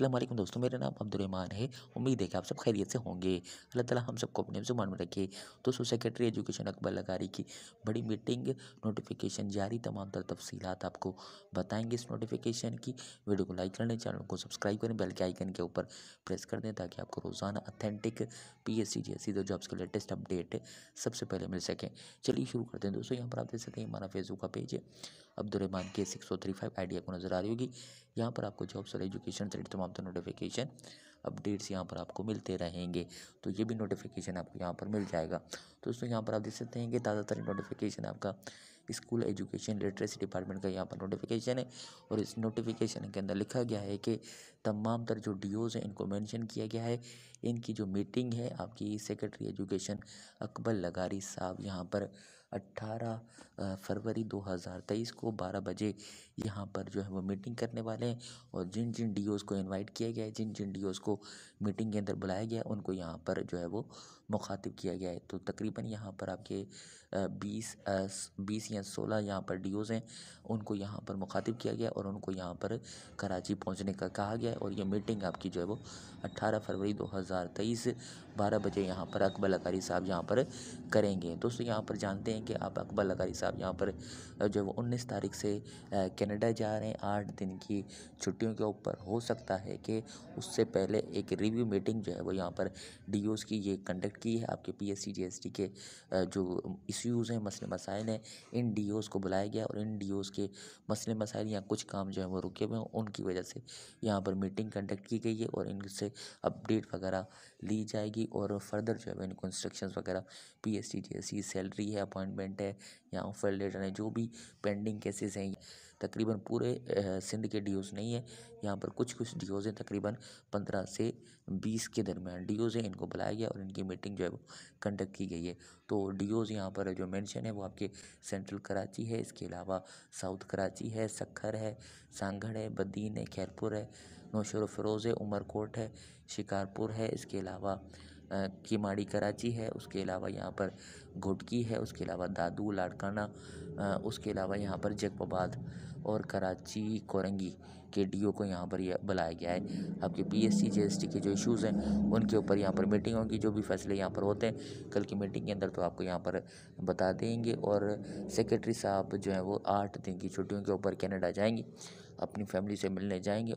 अस्सलाम वालेकुम दोस्तों, मेरा नाम अब्दुररमान है। उम्मीद है कि आप सब खैरियत से होंगे। अल्लाह ताला हम सबको अपने जुबान में रखे। दोस्तों, सेक्रेटरी एजुकेशन अकबर लगारी की बड़ी मीटिंग नोटिफिकेशन जारी, तमाम तर तफसीलात आपको बताएंगे इस नोटिफिकेशन की। वीडियो को लाइक कर लें, चैनल को सब्सक्राइब करें, बेल के आइकन के ऊपर प्रेस कर दें ताकि आपको रोज़ाना अथेंटिक PSC JEST दो जॉब्स के लेटेस्ट अपडेट सबसे पहले मिल सकें। चलिए शुरू करते हैं। दोस्तों, यहाँ पर आप देख सकते हैं हमारा फेसबुक का पेज है अब्दुररमान के 6035 आइडिया को नज़र आ रही होगी। यहाँ पर आपको जॉब्स और एजुकेशन से तमाम तो नोटिफिकेशन अपडेट्स यहाँ पर आपको मिलते रहेंगे, तो ये भी नोटिफिकेशन आपको यहाँ पर मिल जाएगा। दोस्तों, यहाँ पर आप देख सकते हैं कि ताज़ा तरीन नोटिफिकेशन आपका स्कूल एजुकेशन लिटरेसी डिपार्टमेंट का यहाँ पर नोटिफिकेशन है, और इस नोटिफिकेशन के अंदर लिखा गया है कि तमाम तर जो DOs हैं इनको मेंशन किया गया है। इनकी जो मीटिंग है आपकी सेक्रेटरी एजुकेशन अकबर लगारी साहब यहाँ पर 18 फरवरी 2023 को 12 बजे यहाँ पर जो है वो मीटिंग करने वाले हैं, और जिन जिन DOs को इनवाइट किया गया है, जिन जिन DOs को मीटिंग के अंदर बुलाया गया है, उनको यहाँ पर जो है वो मुखातिब किया गया है। तो तकरीबन यहाँ पर आपके 20 या 16 यहाँ पर DOs हैं, उनको यहाँ पर मुखातिब किया गया और उनको यहाँ पर कराची पहुँचने का कहा गया है। और ये मीटिंग आपकी जो है वो 18 फरवरी 2023 12 बजे यहाँ पर अकबर लगारी साहब यहाँ पर करेंगे। दोस्तों, यहाँ पर जानते हैं कि आप अकबर लगारी साहब यहाँ पर जो वो 19 तारीख से कनाडा जा रहे हैं 8 दिन की छुट्टियों के ऊपर। हो सकता है कि उससे पहले एक रिव्यू मीटिंग जो है वो यहाँ पर DOs की ये कंडक्ट की है। आपके PSC JST के जो इश्यूज़ हैं, मसले मसाइल हैं, इन DOs को बुलाया गया, और इन DOs के मसले मसाइल या कुछ काम जो है वो रुके हुए हैं, उनकी वजह से यहाँ पर मीटिंग कंडक्ट की गई है और इनसे अपडेट वगैरह ली जाएगी। और फर्दर जो है इनको इंस्ट्रक्शंस वगैरह PSC JST सैलरी है, अपॉइंटमेंट है या ऑफर लेटर है, जो भी पेंडिंग केसेस हैं। तकरीबन पूरे सिंध के DOs नहीं है, यहाँ पर कुछ कुछ DOs हैं, तकरीबन 15 से 20 के दरमियान DOs हैं, इनको बुलाया गया और इनकी मीटिंग जो है वो कंडक्ट की गई है। तो DOs यहाँ पर जो मेंशन है वो आपके सेंट्रल कराची है, इसके अलावा साउथ कराची है, सक्खर है, सांगड़ है, बदीन है, खैरपुर है, नौशर फरोज़ है, उमरकोट है, शिकारपुर है, इसके अलावा कीमाड़ी कराची है, उसके अलावा यहाँ पर घुटकी है, उसके अलावा दादू लाड़काना, उसके अलावा यहाँ पर जगबाबाद और कराची कोरंगी के DO को यहाँ पर यह बुलाया गया है। आपके PSC JST के जो इश्यूज़ हैं उनके ऊपर यहाँ पर मीटिंग होगी, जो भी फैसले यहाँ पर होते हैं कल की मीटिंग के अंदर तो आपको यहाँ पर बता देंगे। और सेक्रेटरी साहब जो है वो 8 दिन की छुट्टियों के ऊपर कनाडा जाएंगे, अपनी फैमिली से मिलने जाएंगे।